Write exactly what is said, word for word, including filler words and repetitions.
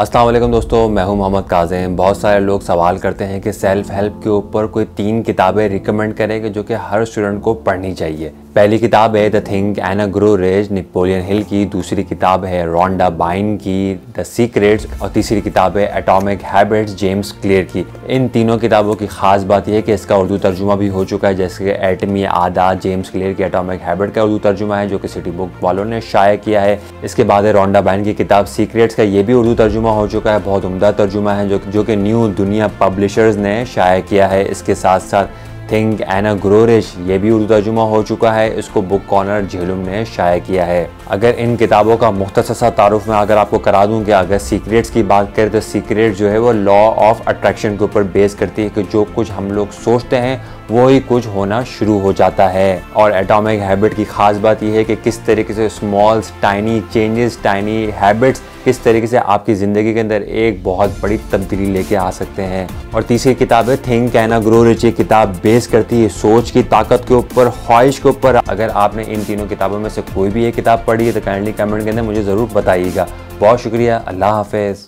अस्सलाम वालेकुम दोस्तों, मैं हूं मोहम्मद काज़िम। बहुत सारे लोग सवाल करते हैं कि सेल्फ हेल्प के ऊपर कोई तीन किताबें रिकमेंड करें कि जो कि हर स्टूडेंट को पढ़नी चाहिए। पहली किताब है the think and grow rich Napoleon Hill की, दूसरी किताब है रोंडा बाइन की द सीक्रेट्स और तीसरी किताब है एटॉमिक हैबिट्स जेम्स क्लियर की। इन तीनों किताबों की खास बात यह है कि इसका उर्दू तर्जुमा भी हो चुका है, जैसे कि एटमी आदात जेम्स क्लियर की एटॉमिक हैबिट का उर्दू तर्जुमा है जो कि सिटी बुक वालों ने शाया किया है। इसके बाद है रोंडा बाइन की किताब सीक्रेट्स का, ये भी उर्दू तर्जुमा हो चुका है, बहुत उम्दा तर्जुमा है जो जो कि न्यू दुनिया पब्लिशर्स ने शाया किया है। इसके साथ साथ थिंक एंड ग्रो रिच, ये भी उर्दू तर्जुमा हो चुका है, इसको बुक कॉर्नर जेहलुम ने शाया किया है। अगर इन किताबों का मुख्तसर सा तारुफ मैं अगर आपको करा दूं कि अगर सीक्रेट्स की बात करें तो सीक्रेट जो है वो लॉ ऑफ अट्रैक्शन के ऊपर बेस करती है कि जो कुछ हम लोग सोचते हैं वही कुछ होना शुरू हो जाता है। और एटॉमिक हैबिट की खास बात यह है कि किस तरीके से smalls tiny changes tiny habits किस तरीके से आपकी ज़िंदगी के अंदर एक बहुत बड़ी तब्दीली लेके आ सकते हैं। और तीसरी किताब है थिंक एंड ग्रो रिच, ये किताब बेस करती है सोच की ताकत के ऊपर, ख्वाहिश के ऊपर। अगर आपने इन तीनों किताबों में से कोई भी एक किताब पढ़ी है तो काइंडली कमेंट के अंदर मुझे ज़रूर बताइएगा। बहुत शुक्रिया, अल्लाह हाफिज़।